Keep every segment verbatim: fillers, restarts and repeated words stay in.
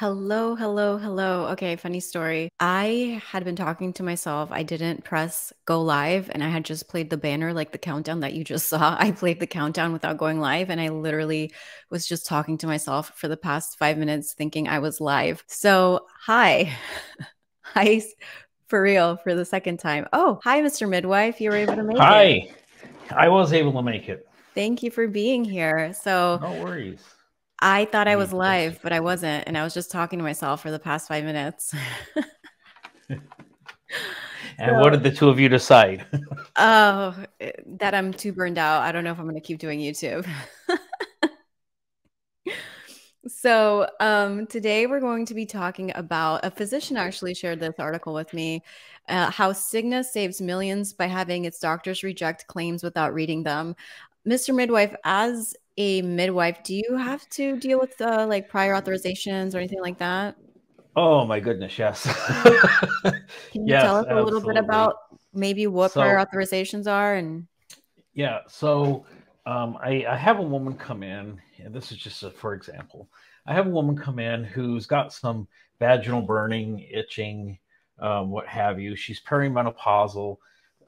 Hello, hello, hello. Okay, funny story. I had been talking to myself. I didn't press go live and I had just played the banner, like the countdown that you just saw. I played the countdown without going live and I literally was just talking to myself for the past five minutes thinking I was live. So hi, hi, for real, for the second time. Oh, hi, Mister Midwife. You were able to make hi. it. Hi, I was able to make it. Thank you for being here. So no worries. I thought I was live, but I wasn't. And I was just talking to myself for the past five minutes. And so, what did the two of you decide? Oh, that I'm too burned out. I don't know if I'm going to keep doing YouTube. So um, today we're going to be talking about, a physician actually shared this article with me, uh, how Cigna saves millions by having its doctors reject claims without reading them. Mister Midwife, as a midwife, do you have to deal with uh, like prior authorizations or anything like that? Oh my goodness, yes. Can you yes, tell us a absolutely. little bit about maybe what so, prior authorizations are? And yeah, so um, I, I have a woman come in, and this is just a, for example, I have a woman come in who's got some vaginal burning, itching, um, what have you. She's perimenopausal.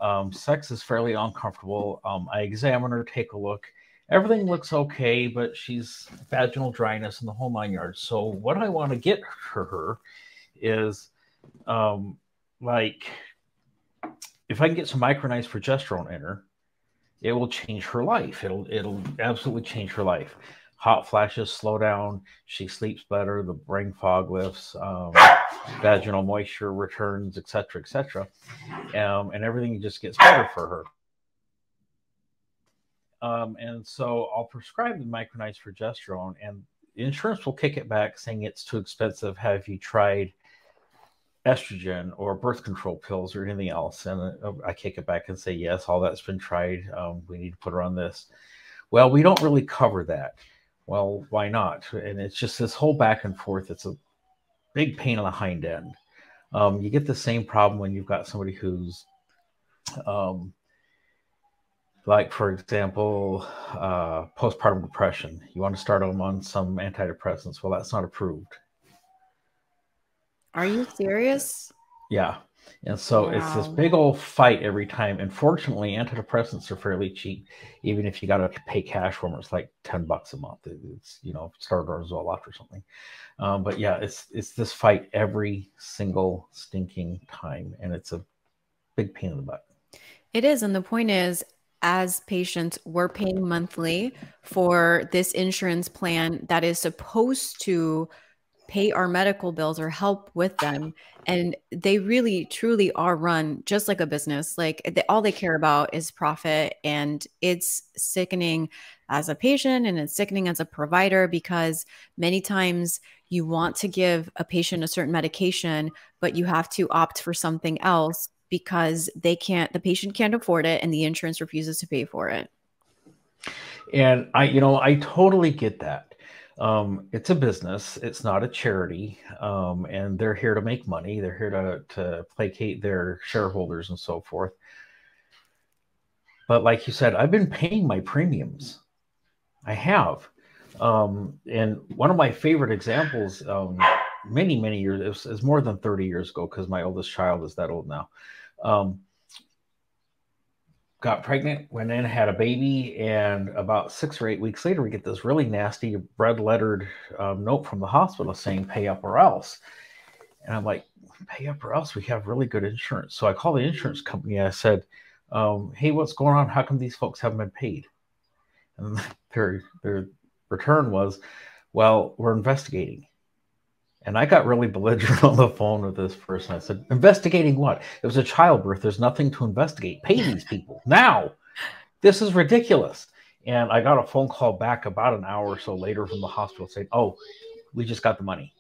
Um, sex is fairly uncomfortable. Um, I examine her, take a look. Everything looks okay, but she's vaginal dryness and the whole nine yards. So what I want to get for her is, um, like, if I can get some micronized progesterone in her, it will change her life. It'll it'll absolutely change her life. Hot flashes slow down. She sleeps better. The brain fog lifts. Um, vaginal moisture returns, et cetera, et cetera. Um, and everything just gets better for her. Um, and so I'll prescribe the micronized progesterone and insurance will kick it back saying it's too expensive. Have you tried estrogen or birth control pills or anything else? And I kick it back and say, yes, all that's been tried. Um, we need to put her on this. Well, we don't really cover that. Well, why not? And it's just this whole back and forth. It's a big pain on the hind end. Um, you get the same problem when you've got somebody who's, um, like, for example, uh, postpartum depression. You want to start them on some antidepressants. Well, that's not approved. Are you serious? Yeah. And so wow. it's this big old fight every time. And fortunately, antidepressants are fairly cheap, even if you got to pay cash for them. It's like ten bucks a month. It's, you know, started on Zoloft or something. Um, but yeah, it's, it's this fight every single stinking time. And it's a big pain in the butt. It is. And the point is, as patients, we're paying monthly for this insurance plan that is supposed to pay our medical bills or help with them. And they really, truly are run just like a business. Like they, all they care about is profit. And it's sickening as a patient and it's sickening as a provider because many times you want to give a patient a certain medication, but you have to opt for something else, because they can't, the patient can't afford it and the insurance refuses to pay for it. And I, you know, I totally get that. Um, it's a business. It's not a charity. Um, and they're here to make money. They're here to, to placate their shareholders and so forth. But like you said, I've been paying my premiums. I have. Um, and one of my favorite examples, um, many, many years, it was, it was more than thirty years ago because my oldest child is that old now. Um, got pregnant, went in, had a baby, and about six or eight weeks later, we get this really nasty red-lettered um, note from the hospital saying, pay up or else. And I'm like, pay up or else? We have really good insurance. So I called the insurance company. I said, um, hey, what's going on? How come these folks haven't been paid? And their, their return was, well, we're investigating. And I got really belligerent on the phone with this person. I said, investigating what? It was a childbirth. There's nothing to investigate. Pay these people now. This is ridiculous. And I got a phone call back about an hour or so later from the hospital saying, oh, we just got the money.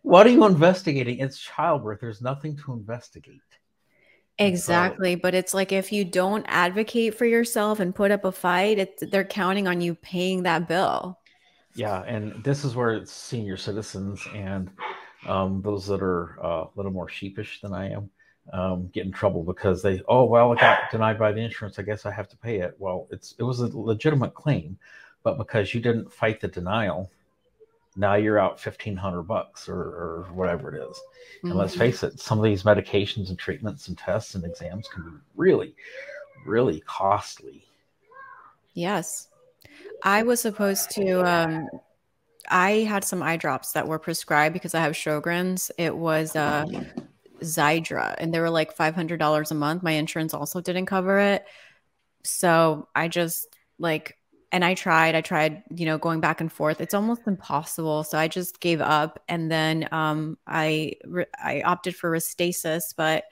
What are you investigating? It's childbirth. There's nothing to investigate. Exactly. So, but it's like if you don't advocate for yourself and put up a fight, it's, they're counting on you paying that bill. Yeah, and this is where it's senior citizens and um, those that are uh, a little more sheepish than I am um, get in trouble because they, oh, well, I got denied by the insurance. I guess I have to pay it. Well, it's it was a legitimate claim, but because you didn't fight the denial, now you're out fifteen hundred bucks or, or whatever it is. Mm-hmm. And let's face it, some of these medications and treatments and tests and exams can be really, really costly. Yes. I was supposed to, um, I had some eye drops that were prescribed because I have Sjogren's. It was uh, Xiidra, and they were like five hundred dollars a month. My insurance also didn't cover it. So I just like, and I tried, I tried, you know, going back and forth. It's almost impossible. So I just gave up. And then um, I, I opted for Restasis, but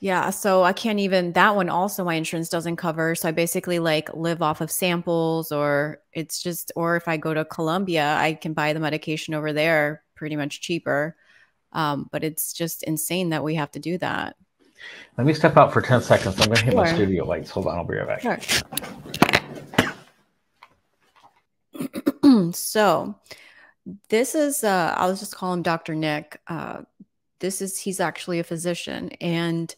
yeah, so I can't even, that one also my insurance doesn't cover. So I basically like live off of samples, or it's just, or if I go to Colombia, I can buy the medication over there pretty much cheaper. Um, but it's just insane that we have to do that. Let me step out for ten seconds. I'm going to hit sure. my studio lights. Hold on. I'll be right back. Sure. So this is, uh, I'll just call him Doctor Nick. Uh, this is, he's actually a physician, and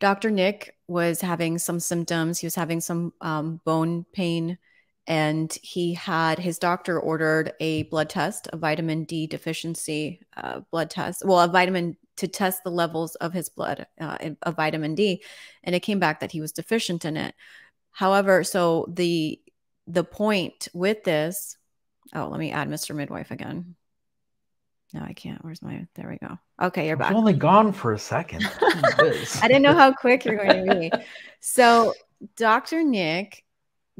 Doctor Nick was having some symptoms. He was having some um, bone pain, and he had his doctor ordered a blood test, a vitamin D deficiency uh, blood test. Well, a vitamin to test the levels of his blood, uh, of vitamin D. And it came back that he was deficient in it. However, so the, the point with this, oh, let me add Mister Midwife again. No, I can't. Where's my, there we go. Okay, you're back. I'm only gone for a second. I didn't know how quick you're going to be. So Doctor Nick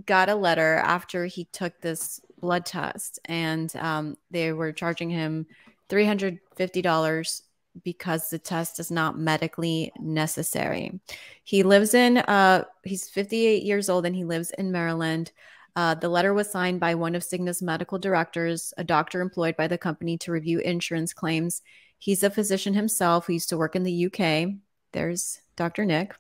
got a letter after he took this blood test, and um, they were charging him three hundred fifty dollars because the test is not medically necessary. He lives in, uh, he's fifty-eight years old, and he lives in Maryland. Uh, the letter was signed by one of Cigna's medical directors, a doctor employed by the company to review insurance claims. He's a physician himself who used to work in the U K. There's Doctor Nick.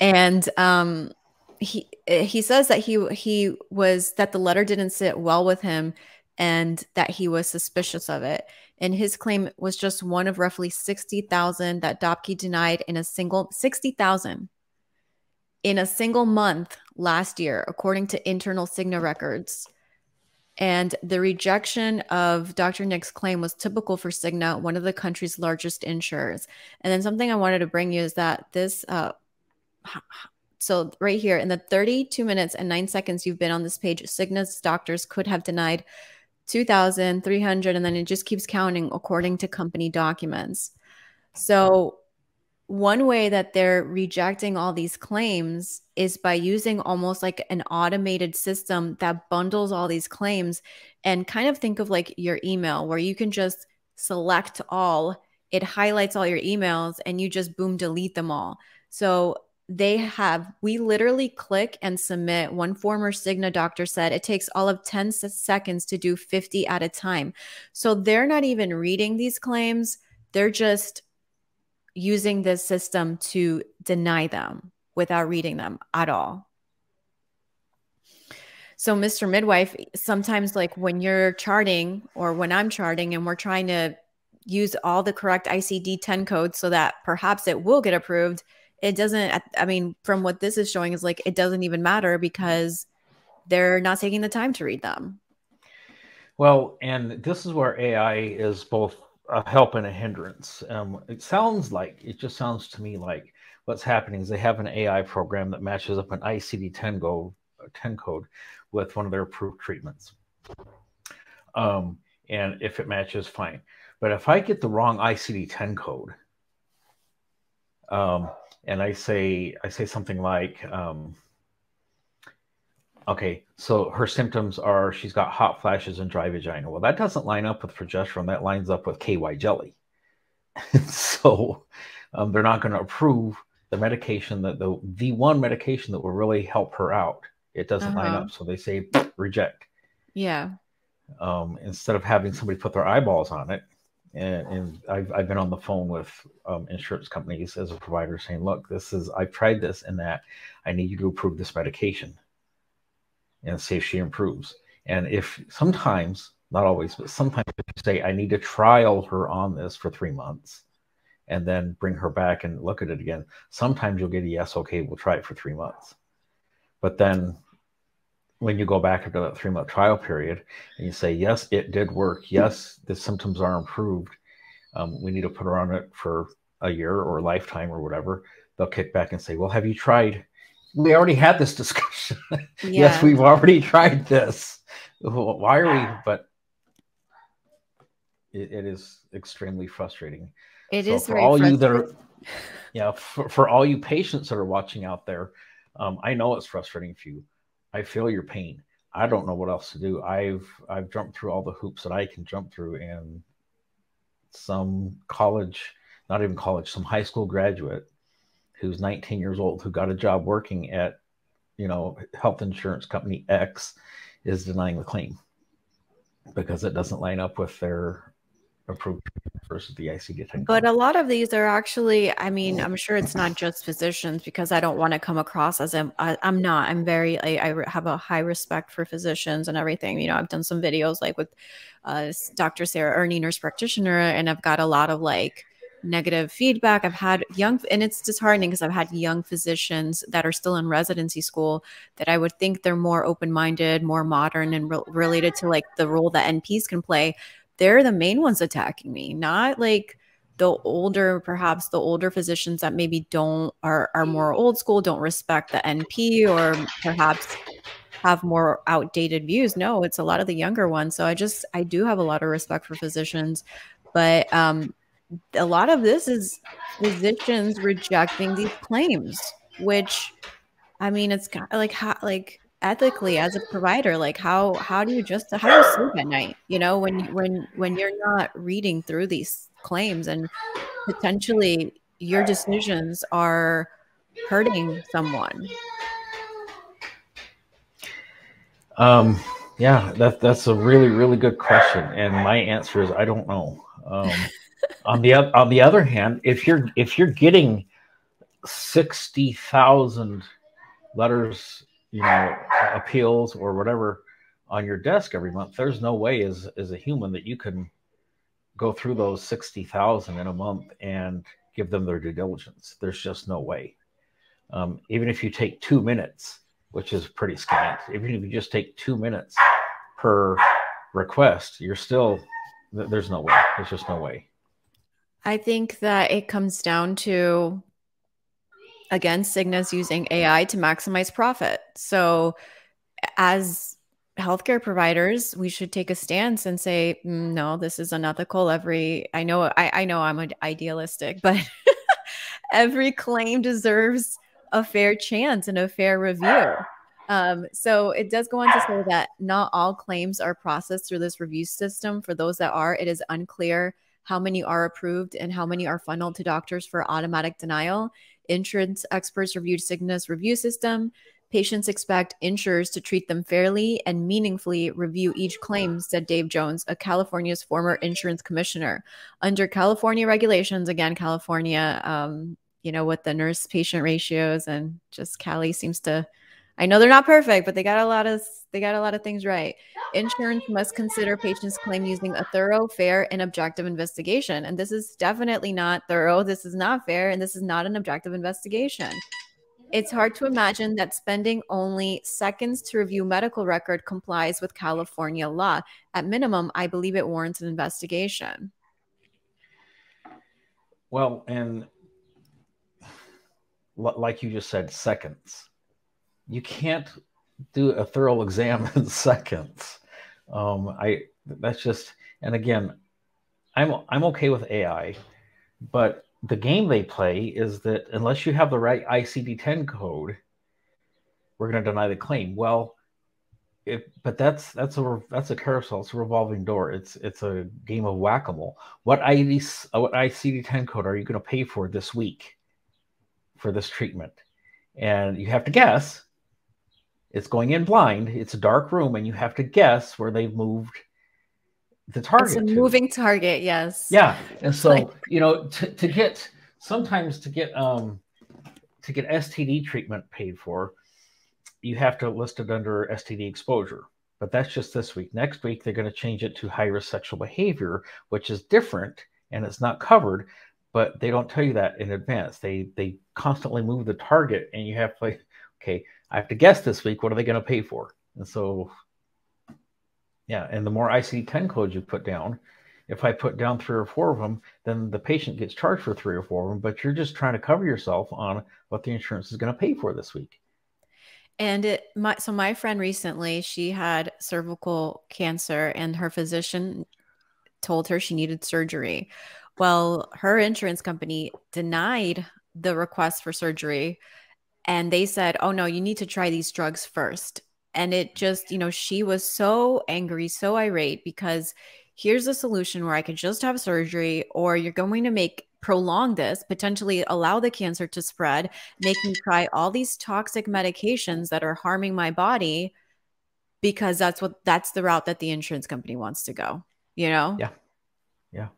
And um, he he says that he he was that the letter didn't sit well with him, and that he was suspicious of it. And his claim was just one of roughly sixty thousand that Dobke denied in a single sixty thousand. In a single month last year, according to internal Cigna records. And the rejection of Doctor Nick's claim was typical for Cigna, one of the country's largest insurers. And then something I wanted to bring you is that this, uh, so right here, in the thirty-two minutes and nine seconds you've been on this page, Cigna's doctors could have denied two thousand three hundred, and then it just keeps counting according to company documents. So one way that they're rejecting all these claims is by using almost like an automated system that bundles all these claims, and kind of think of like your email where you can just select all, it highlights all your emails, and you just boom, delete them all. So they have, we literally click and submit. One former Cigna doctor said it takes all of ten seconds to do fifty at a time. So they're not even reading these claims. They're just using this system to deny them without reading them at all. So Mister Midwife, sometimes like when you're charting, or when I'm charting and we're trying to use all the correct I C D ten codes so that perhaps it will get approved, it doesn't, I mean, from what this is showing is like, it doesn't even matter because they're not taking the time to read them. Well, and this is where A I is both a help and a hindrance. Um, it sounds like, it just sounds to me like what's happening is they have an A I program that matches up an I C D ten go, ten code with one of their approved treatments. Um, and if it matches, fine. But if I get the wrong I C D ten code, um, and I say, I say something like, um, okay, so her symptoms are she's got hot flashes and dry vagina. Well, that doesn't line up with progesterone. That lines up with K Y jelly. So um, they're not going to approve the medication, that the, the one medication that will really help her out. It doesn't uh-huh. line up. So they say reject. Yeah. Um, instead of having somebody put their eyeballs on it. And, and I've, I've been on the phone with um, insurance companies as a provider saying, look, this is, I've tried this and that. I need you to approve this medication and see if she improves. And if sometimes, not always, but sometimes if you say, I need to trial her on this for three months and then bring her back and look at it again, sometimes you'll get a yes, okay, we'll try it for three months. But then when you go back after that three-month trial period and you say, yes, it did work. Yes, the symptoms are improved. Um, we need to put her on it for a year or a lifetime or whatever. They'll kick back and say, well, have you tried? We already had this discussion. Yeah. Yes, we've already tried this. Why are we? But it, it is extremely frustrating. It so is for all you that are, yeah, for, for all you patients that are watching out there, um, I know it's frustrating for you. I feel your pain. I don't know what else to do. I've I've jumped through all the hoops that I can jump through, and some college, not even college, some high school graduate who's nineteen years old who got a job working at, you know, health insurance company X is denying the claim because it doesn't line up with their approved versus the I C D ten. But a lot of these are actually, I mean, I'm sure it's not just physicians, because I don't want to come across as I'm, I, I'm not, I'm very, I, I have a high respect for physicians and everything. You know, I've done some videos like with uh, Doctor Sarah Ernie, nurse practitioner, and I've got a lot of like negative feedback. I've had young, and it's disheartening because I've had young physicians that are still in residency school that I would think they're more open-minded, more modern, and re related to like the role that N Ps can play. They're the main ones attacking me, not like the older, perhaps the older physicians that maybe don't are, are more old school, don't respect the N P, or perhaps have more outdated views. No, it's a lot of the younger ones. So I just, I do have a lot of respect for physicians, but um, a lot of this is physicians rejecting these claims, which, I mean, it's kind of like, how, like, ethically as a provider, like how how do you just how do you sleep at night, you know, when when when you're not reading through these claims and potentially your decisions are hurting someone? Um yeah, that that's a really really good question, and my answer is I don't know. Um on the on the other hand, if you're if you're getting sixty thousand letters, you know, appeals or whatever on your desk every month, there's no way as, as a human that you can go through those sixty thousand in a month and give them their due diligence. There's just no way. Um, even if you take two minutes, which is pretty scant, even if you just take two minutes per request, you're still, there's no way. There's just no way. I think that it comes down to, again, Cigna's using A I to maximize profit. So as healthcare providers, we should take a stance and say, no, this is unethical. Every, I know, I, I know I'm an idealistic, but every claim deserves a fair chance and a fair review. Um, so it does go on to say that not all claims are processed through this review system. For those that are, it is unclear how many are approved and how many are funneled to doctors for automatic denial. Insurance experts reviewed Cigna's review system. Patients expect insurers to treat them fairly and meaningfully review each claim, said Dave Jones, a California's former insurance commissioner. Under California regulations, again, California, um, you know, with the nurse-patient ratios, and just Cali seems to, I know they're not perfect, but they got a lot of they got a lot of things right. Insurance must consider patients' claim using a thorough, fair, and objective investigation. And this is definitely not thorough. This is not fair, and this is not an objective investigation. It's hard to imagine that spending only seconds to review medical record complies with California law. At minimum, I believe it warrants an investigation. Well, and like you just said, seconds. You can't do a thorough exam in seconds. Um, I that's just, and again, I'm I'm okay with A I, but the game they play is that unless you have the right I C D ten code, we're going to deny the claim. Well, if but that's that's a that's a carousel. It's a revolving door. It's it's a game of whack-a-mole. What I C D ten code are you going to pay for this week for this treatment? And you have to guess. It's going in blind. It's a dark room, and you have to guess where they've moved the target. It's a moving to. target, yes. Yeah, and so like, you know, to, to get sometimes to get um, to get S T D treatment paid for, you have to list it under S T D exposure. But that's just this week. Next week they're going to change it to high risk sexual behavior, which is different, and it's not covered. But they don't tell you that in advance. They they constantly move the target, and you have to like, okay, I have to guess this week, what are they going to pay for? And so, yeah, and the more I C D ten codes you put down, if I put down three or four of them, then the patient gets charged for three or four of them, but you're just trying to cover yourself on what the insurance is going to pay for this week. And it my, so my friend recently, she had cervical cancer and her physician told her she needed surgery. Well, her insurance company denied the request for surgery and they said, oh no, you need to try these drugs first. And it just, you know, she was so angry, so irate, because here's a solution where I could just have surgery, or you're going to make prolong this, potentially allow the cancer to spread, make me try all these toxic medications that are harming my body, because that's what, that's the route that the insurance company wants to go, you know? Yeah. Yeah.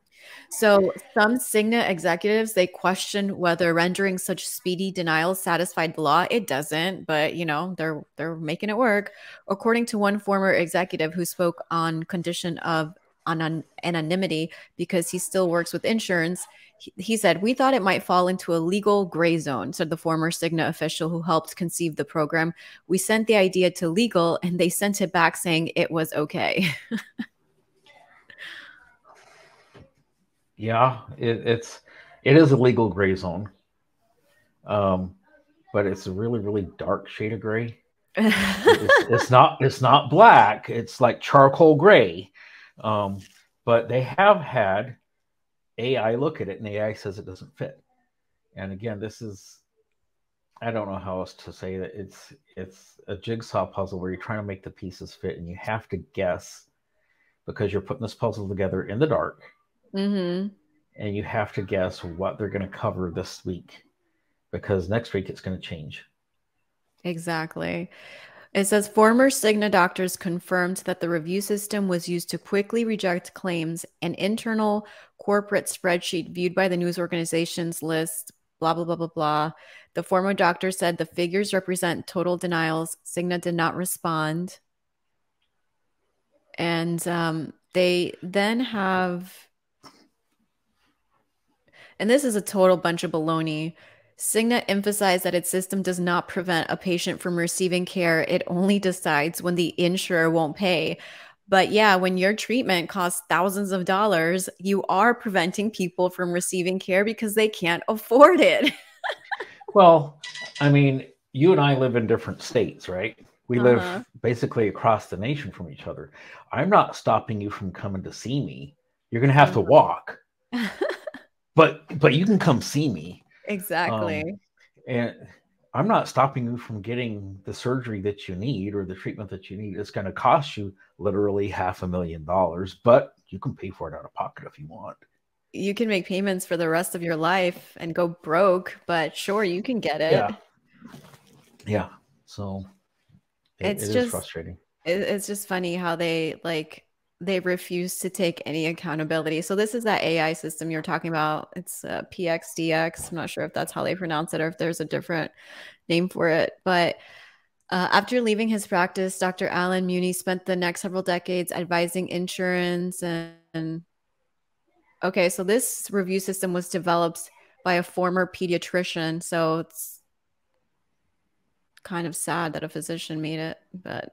So some Cigna executives, they questioned whether rendering such speedy denials satisfied the law. It doesn't, but you know, they're, they're making it work. According to one former executive who spoke on condition of on anonymity because he still works with insurance, he, he said, "We thought it might fall into a legal gray zone," said the former Cigna official who helped conceive the program. "We sent the idea to legal and they sent it back saying it was okay." Yeah, it, it's, it is a legal gray zone, um, but it's a really, really dark shade of gray. it's, it's not, it's not black. It's like charcoal gray. Um, but they have had A I look at it and A I says it doesn't fit. And again, this is, I don't know how else to say that, it's, it's a jigsaw puzzle where you're trying to make the pieces fit and you have to guess because you're putting this puzzle together in the dark. Mm-hmm. And you have to guess what they're going to cover this week because next week it's going to change. Exactly. It says former Cigna doctors confirmed that the review system was used to quickly reject claims. An internal corporate spreadsheet viewed by the news organizations lists blah, blah, blah, blah, blah. The former doctor said the figures represent total denials. Cigna did not respond. And um, they then have... And this is a total bunch of baloney. Cigna emphasized that its system does not prevent a patient from receiving care. It only decides when the insurer won't pay. But yeah, when your treatment costs thousands of dollars, you are preventing people from receiving care because they can't afford it. Well, I mean, you and I live in different states, right? We uh-huh. live basically across the nation from each other. I'm not stopping you from coming to see me. You're going to have uh-huh. to walk. But but you can come see me. Exactly. Um, and I'm not stopping you from getting the surgery that you need or the treatment that you need. It's going to cost you literally half a million dollars, but you can pay for it out of pocket if you want. You can make payments for the rest of your life and go broke, but sure, you can get it. Yeah. Yeah. So it, it's it just is frustrating. It, it's just funny how they like... they refuse to take any accountability. So this is that A I system you're talking about. It's uh, P X D X. I'm not sure if that's how they pronounce it or if there's a different name for it. But uh, after leaving his practice, Doctor Alan Muni spent the next several decades advising insurance. And, and okay, so this review system was developed by a former pediatrician. So it's kind of sad that a physician made it, but...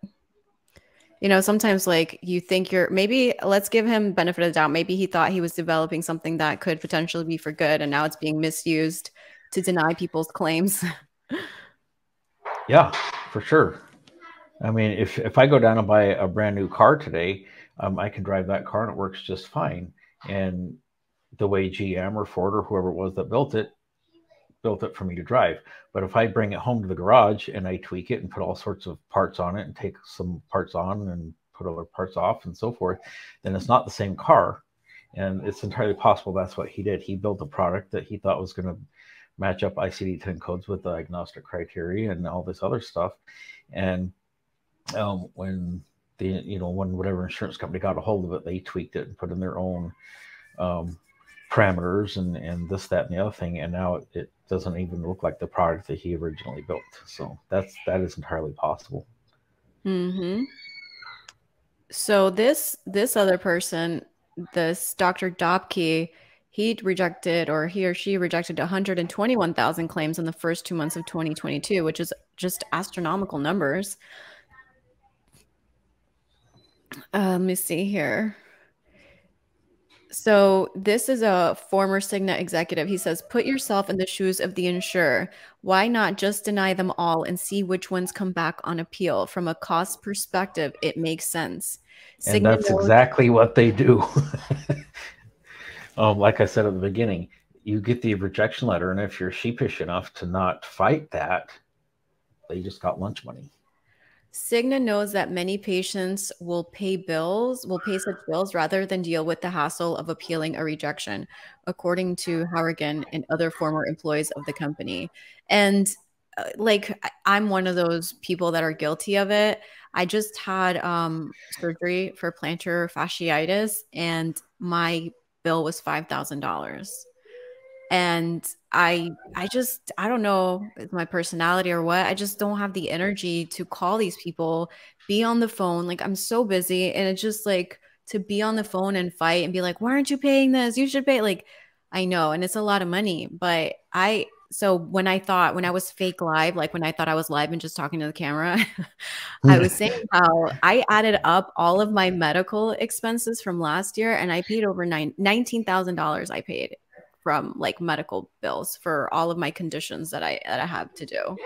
You know, sometimes like you think you're maybe let's give him benefit of the doubt. Maybe he thought he was developing something that could potentially be for good. And now it's being misused to deny people's claims. Yeah, for sure. I mean, if, if I go down and buy a brand new car today, um, I can drive that car and it works just fine. And the way G M or Ford or whoever it was that built it, built it for me to drive. But if I bring it home to the garage and I tweak it and put all sorts of parts on it and take some parts on and put other parts off and so forth, then it's not the same car. And it's entirely possible that's what he did. He built a product that he thought was going to match up I C D ten codes with the diagnostic criteria and all this other stuff. And um, when the, you know, when whatever insurance company got a hold of it, they tweaked it and put in their own um, parameters and, and this, that, and the other thing. And now it, it doesn't even look like the product that he originally built. So that's, that is entirely possible. Mm-hmm. So this, this other person, this Doctor Dobke, he rejected, or he or she rejected one hundred twenty-one thousand claims in the first two months of twenty twenty-two, which is just astronomical numbers. Uh, let me see here. So this is a former Cigna executive. He says, put yourself in the shoes of the insurer. Why not just deny them all and see which ones come back on appeal? From a cost perspective, it makes sense. Cigna and that's exactly what they do. um, like I said at the beginning, you get the rejection letter, and if you're sheepish enough to not fight that, they just got lunch money. Cigna knows that many patients will pay bills, will pay such bills rather than deal with the hassle of appealing a rejection, according to Harrigan and other former employees of the company. And uh, like, I'm one of those people that are guilty of it. I just had um, surgery for plantar fasciitis, and my bill was five thousand dollars. And I, I just, I don't know, it's my personality or what. I just don't have the energy to call these people, be on the phone. Like, I'm so busy, and it's just like to be on the phone and fight and be like, why aren't you paying this? You should pay. Like, I know, and it's a lot of money, but I, so when I thought, when I was fake live, like when I thought I was live and just talking to the camera, I was saying how I added up all of my medical expenses from last year, and I paid over nine, nineteen thousand dollars I paid from like medical bills for all of my conditions that I, that I have to do.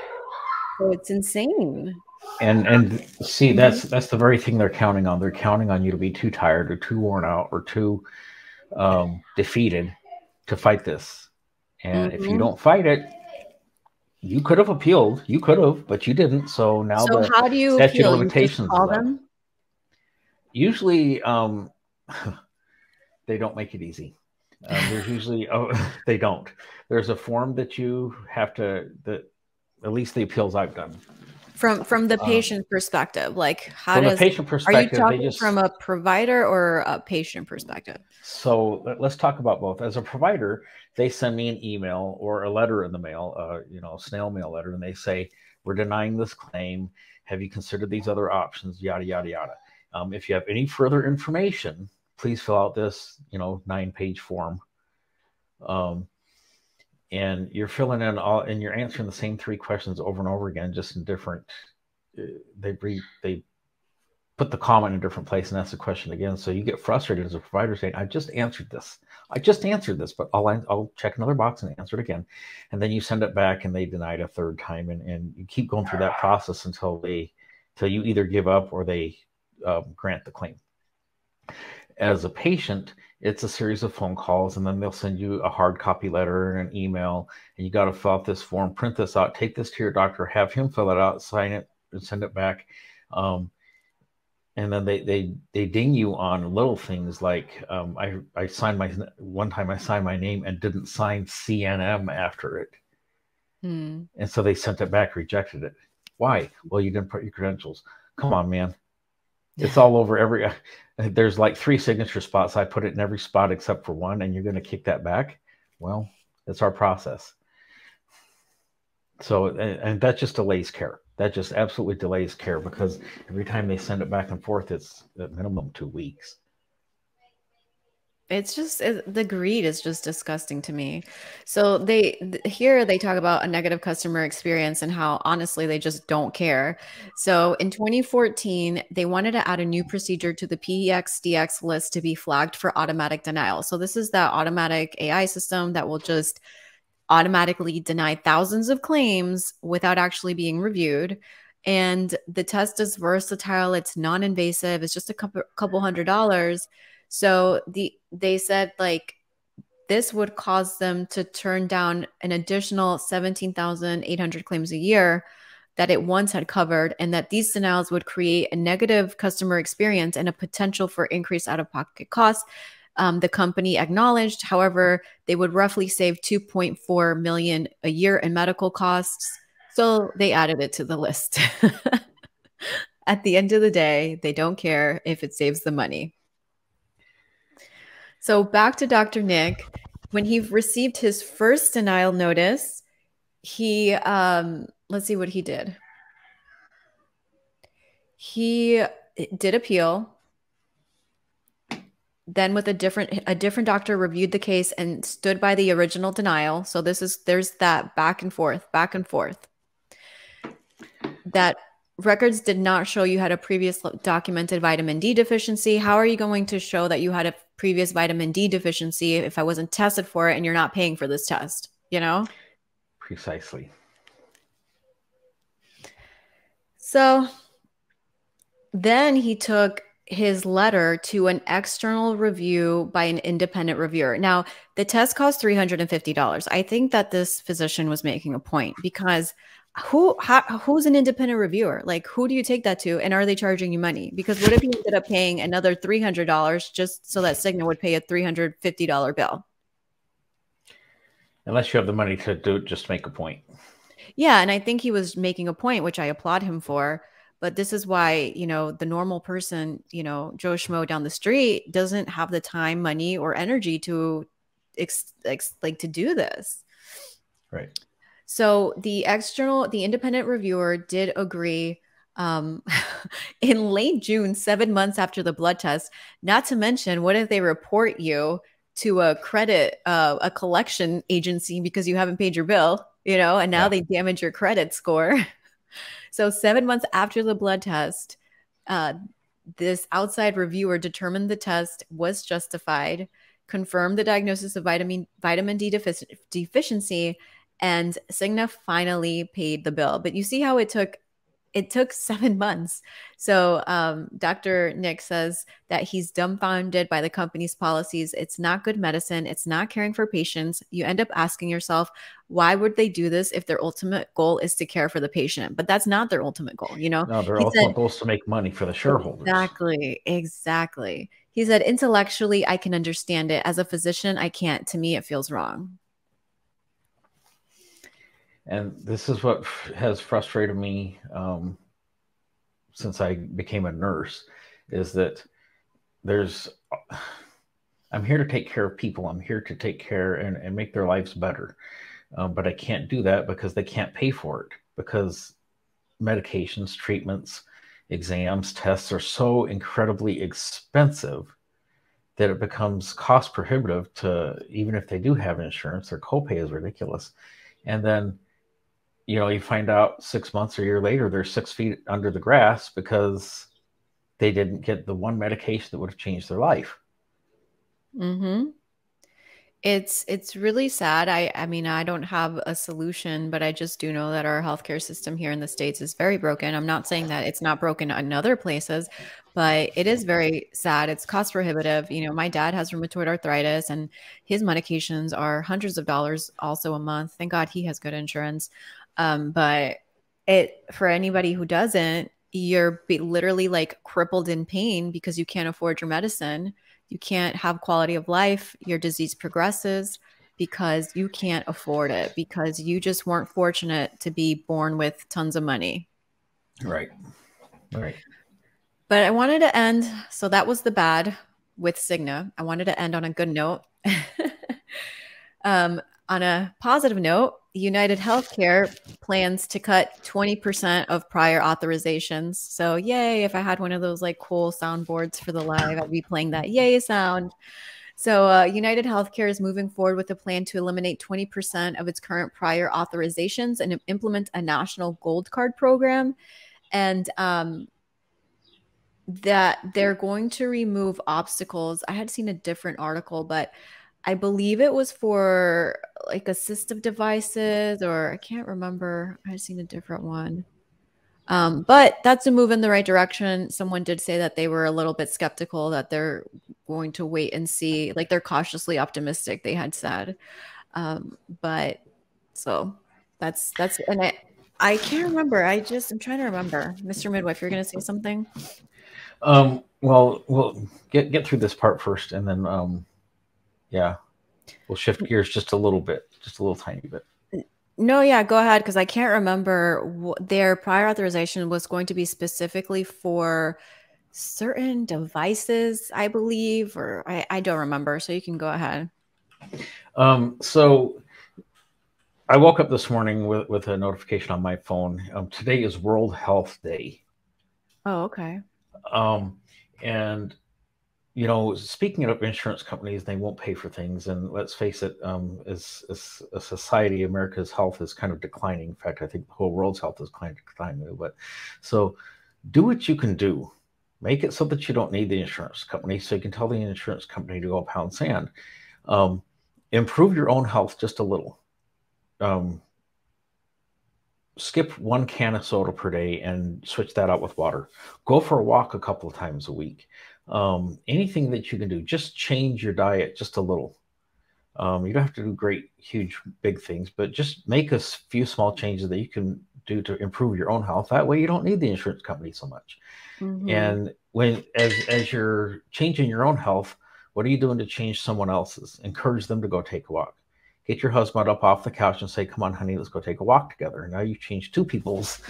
So it's insane. And, and see, that's, that's the very thing they're counting on. They're counting on you to be too tired or too worn out or too um, defeated to fight this. And mm-hmm. if you don't fight it, you could have appealed, you could have, but you didn't. So now so the how do you statute appeal? Of limitations. You call them? Usually um, they don't make it easy. Um, there's usually, oh, they don't. There's a form that you have to, that at least the appeals I've done. From from the patient um, perspective, like how from does, the patient perspective, are you talking they just, from a provider or a patient perspective? So let's talk about both. As a provider, they send me an email or a letter in the mail, uh, you know, snail mail letter, and they say, we're denying this claim. Have you considered these other options? Yada, yada, yada. Um, if you have any further information, please fill out this, you know, nine page form. Um, and you're filling in all, and you're answering the same three questions over and over again, just in different, uh, they re, they put the comment in a different place and ask the question again. So you get frustrated as a provider saying, I just answered this. I just answered this, but I'll, I'll check another box and answer it again. And then you send it back and they deny it a third time. And, and you keep going through that process until they, till you either give up or they um, grant the claim. As a patient, it's a series of phone calls, and then they'll send you a hard copy letter and an email, and you got to fill out this form, print this out, take this to your doctor, have him fill it out, sign it, and send it back. Um, and then they they they ding you on little things like um, I I signed my one time I signed my name and didn't sign C N M after it, hmm. and so they sent it back, rejected it. Why? Well, you didn't put your credentials. Come on, man. It's all over every, uh, there's like three signature spots. I put it in every spot except for one, and you're going to kick that back. Well, it's our process. So, and, and that just delays care. That just absolutely delays care, because every time they send it back and forth, it's at minimum two weeks. It's just, it, the greed is just disgusting to me. So they, th here they talk about a negative customer experience and how honestly, they just don't care. So in twenty fourteen, they wanted to add a new procedure to the P X D X list to be flagged for automatic denial. So this is that automatic A I system that will just automatically deny thousands of claims without actually being reviewed. And the test is versatile. It's non-invasive. It's just a couple, couple hundred dollars. So the they said like this would cause them to turn down an additional seventeen thousand eight hundred claims a year that it once had covered, and that these denials would create a negative customer experience and a potential for increased out-of-pocket costs. Um, the company acknowledged, however, they would roughly save two point four million dollars a year in medical costs. So they added it to the list. At the end of the day, they don't care if it saves the money. So back to Doctor Nick, when he received his first denial notice, he, um, let's see what he did. He did appeal. Then with a different, a different doctor reviewed the case and stood by the original denial. So this is, there's that back and forth, back and forth. That records did not show you had a previous documented vitamin D deficiency. How are you going to show that you had a previous vitamin D deficiency if I wasn't tested for it and you're not paying for this test, you know? Precisely. So then he took his letter to an external review by an independent reviewer. Now, the test cost three hundred fifty dollars. I think that this physician was making a point, because who, how, who's an independent reviewer? Like, who do you take that to? And are they charging you money? Because what if you ended up paying another three hundred dollars just so that Cigna would pay a three hundred fifty dollar bill? Unless you have the money to do just make a point. Yeah. And I think he was making a point, which I applaud him for. But this is why, you know, the normal person, you know, Joe Schmo down the street doesn't have the time, money, or energy to ex ex like to do this. Right. So the external, the independent reviewer did agree um, in late June, seven months after the blood test. Not to mention, what if they report you to a credit, uh, a collection agency because you haven't paid your bill, you know, and now yeah. they damage your credit score. So seven months after the blood test, uh, this outside reviewer determined the test was justified, confirmed the diagnosis of vitamin, vitamin D defici deficiency, and Cigna finally paid the bill. But you see how it took, it took seven months. So um, Doctor Nick says that he's dumbfounded by the company's policies. It's not good medicine. It's not caring for patients. You end up asking yourself, why would they do this if their ultimate goal is to care for the patient? But that's not their ultimate goal, you know? No, their ultimate goal is to make money for the shareholders. Exactly, exactly. He said, intellectually, I can understand it. As a physician, I can't. To me, it feels wrong. And this is what has frustrated me um, since I became a nurse, is that there's, I'm here to take care of people. I'm here to take care and, and make their lives better. Um, but I can't do that because they can't pay for it, because medications, treatments, exams, tests are so incredibly expensive that it becomes cost prohibitive to, even if they do have insurance, their copay is ridiculous. And then, you know, you find out six months or a year later, they're six feet under the grass because they didn't get the one medication that would have changed their life. Mm-hmm. It's, it's really sad. I, I mean, I don't have a solution, but I just do know that our healthcare system here in the States is very broken. I'm not saying that it's not broken in other places, but it is very sad. It's cost prohibitive. You know, my dad has rheumatoid arthritis and his medications are hundreds of dollars also a month. Thank God he has good insurance. Um, but it, for anybody who doesn't, you're be literally like crippled in pain because you can't afford your medicine. You can't have quality of life. Your disease progresses because you can't afford it, because you just weren't fortunate to be born with tons of money. Right. Right. But I wanted to end. So that was the bad with Cigna. I wanted to end on a good note. um, on a positive note, UnitedHealthcare plans to cut twenty percent of prior authorizations. So yay, if I had one of those like cool soundboards for the live, I'd be playing that yay sound. So uh, UnitedHealthcare is moving forward with a plan to eliminate twenty percent of its current prior authorizations and implement a national gold card program. And um, that they're going to remove obstacles. I had seen a different article, but I believe it was for like assistive devices, or I can't remember. I've seen a different one. Um, but that's a move in the right direction. Someone did say that they were a little bit skeptical, that they're going to wait and see, like they're cautiously optimistic, they had said. Um, but so that's, that's, and I, I can't remember. I just, I'm trying to remember. Mister Midwife, you're going to say something? Um, well, we'll get, get through this part first, and then, um, yeah, we'll shift gears just a little bit, just a little tiny bit. No, yeah, go ahead, because I can't remember. Their prior authorization was going to be specifically for certain devices, I believe, or I, I don't remember. So you can go ahead. Um, so I woke up this morning with, with a notification on my phone. Um, today is World Health Day. Oh, okay. Um, and you know, speaking of insurance companies, they won't pay for things. And let's face it, um, as, as a society, America's health is kind of declining. In fact, I think the whole world's health is kind of declining. But so do what you can do. Make it so that you don't need the insurance company, so you can tell the insurance company to go pound sand. Um, improve your own health just a little. Um, skip one can of soda per day and switch that out with water. Go for a walk a couple of times a week. Um, anything that you can do, just change your diet just a little. Um, you don't have to do great, huge, big things, but just make a few small changes that you can do to improve your own health. That way you don't need the insurance company so much. Mm-hmm. And when, as, as you're changing your own health, what are you doing to change someone else's? Encourage them to go take a walk. Get your husband up off the couch and say, come on, honey, let's go take a walk together. And now you've changed two people's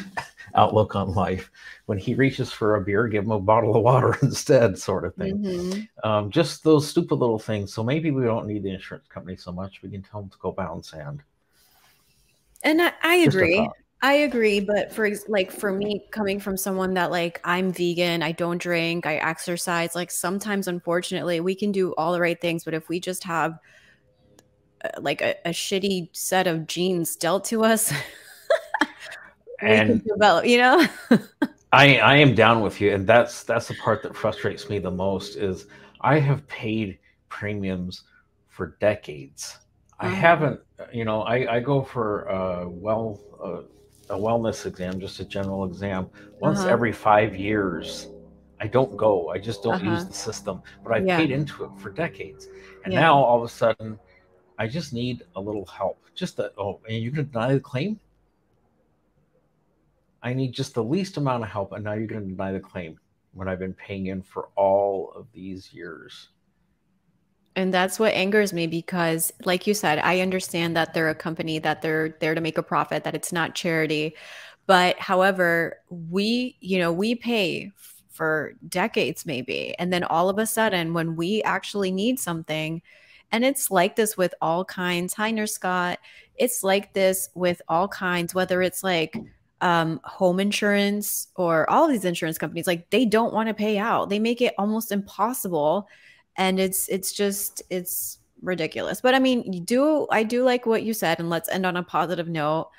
outlook on life. When he reaches for a beer, give him a bottle of water instead, sort of thing. Mm-hmm. Um, just those stupid little things. So maybe we don't need the insurance company so much. We can tell them to go pound sand. And I, I agree. I agree. But for like, for me, coming from someone that like, I'm vegan, I don't drink, I exercise, like sometimes, unfortunately, we can do all the right things. But if we just have like a, a shitty set of genes dealt to us, and develop, you know, I, I am down with you. And that's, that's the part that frustrates me the most is I have paid premiums for decades. Mm-hmm. I haven't, you know, I, I go for a well, uh, a wellness exam, just a general exam once uh-huh. every five years. I don't go, I just don't uh-huh. use the system, but I've yeah. paid into it for decades. And yeah. now all of a sudden, I just need a little help. Just that, oh, and you're going to deny the claim? I need just the least amount of help, and now you're going to deny the claim when I've been paying in for all of these years. And that's what angers me because, like you said, I understand that they're a company, that they're there to make a profit, that it's not charity. But however, we, you know, we pay for decades maybe, and then all of a sudden when we actually need something. And it's like this with all kinds. Hi, Nurse Scott. It's like this with all kinds, whether it's like um, home insurance or all these insurance companies, like they don't want to pay out. They make it almost impossible. And it's, it's just, it's ridiculous. But I mean, you do, I do like what you said, and let's end on a positive note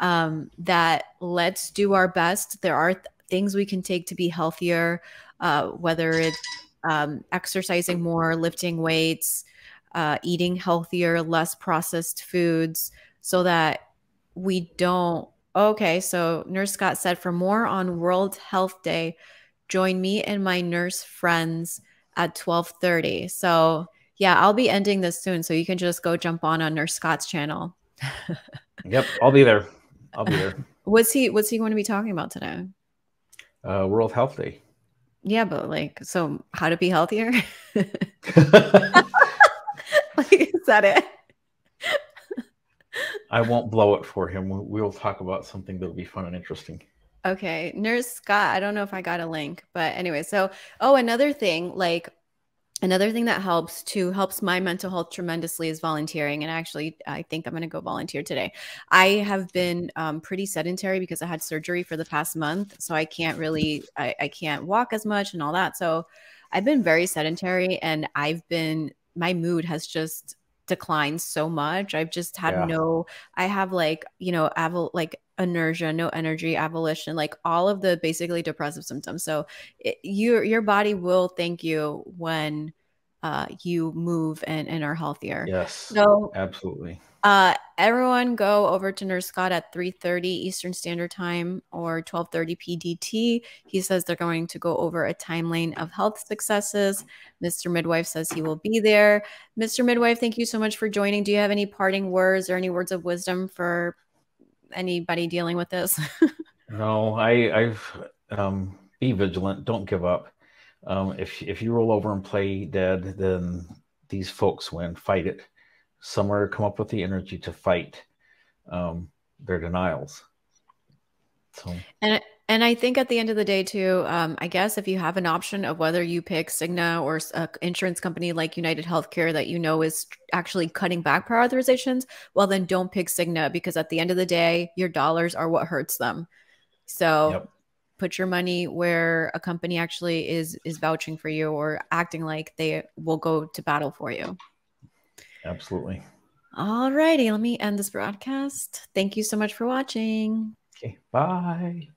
um, that let's do our best. There are th- things we can take to be healthier, uh, whether it's um, exercising more, lifting weights, Uh, eating healthier, less processed foods, so that we don't. Okay, so Nurse Scott said, for more on World Health Day, join me and my nurse friends at twelve thirty. So yeah, I'll be ending this soon, so you can just go jump on on Nurse Scott's channel. Yep, I'll be there. I'll be there. What's he? What's he going to be talking about today? Uh, World Health Day. Yeah, but like, so how to be healthier. Is that it? I won't blow it for him. We'll, we'll talk about something that'll be fun and interesting. Okay. Nurse Scott, I don't know if I got a link, but anyway. So, oh, another thing, like another thing that helps to helps my mental health tremendously is volunteering. And actually, I think I'm going to go volunteer today. I have been um, pretty sedentary because I had surgery for the past month. So I can't really, I, I can't walk as much and all that. So I've been very sedentary, and I've been, my mood has just declined so much. I've just had yeah. no, I have like, you know, aval like inertia, no energy, avolition, like all of the basically depressive symptoms. So it, your, your body will thank you when uh, you move and, and are healthier. Yes, so, absolutely. Uh, everyone go over to Nurse Scott at three thirty Eastern Standard Time or twelve thirty P D T. He says they're going to go over a timeline of health successes. Mister Midwife says he will be there. Mister Midwife, thank you so much for joining. Do you have any parting words or any words of wisdom for anybody dealing with this? No, I, I've, um, be vigilant. Don't give up. Um, if, if you roll over and play dead, then these folks win. Fight it. Somewhere come up with the energy to fight um, their denials. So. And, and I think at the end of the day too, um, I guess if you have an option of whether you pick Cigna or an insurance company like UnitedHealthcare that you know is actually cutting back prior authorizations, well then don't pick Cigna, because at the end of the day, your dollars are what hurts them. So yep. put your money where a company actually is is vouching for you or acting like they will go to battle for you. Absolutely. All righty. Let me end this broadcast. Thank you so much for watching. Okay. Bye.